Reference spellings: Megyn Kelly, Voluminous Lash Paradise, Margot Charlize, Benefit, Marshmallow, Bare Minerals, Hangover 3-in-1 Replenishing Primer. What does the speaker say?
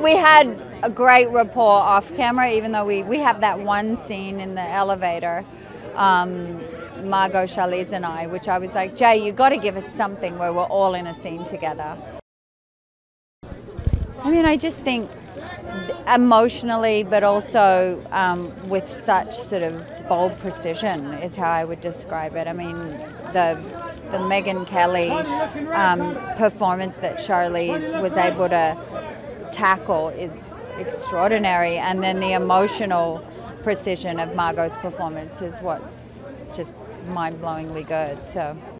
we had a great rapport off camera, even though we have that one scene in the elevator, Margot Charlize and I, which I was like, Jay, you got to give us something where we're all in a scene together. I mean, I just think emotionally, but also with such sort of bold precision is how I would describe it. I mean, the Megyn Kelly performance that Charlize was able to tackle is extraordinary, and then the emotional precision of Margot's performance is what's just mind-blowingly good. So.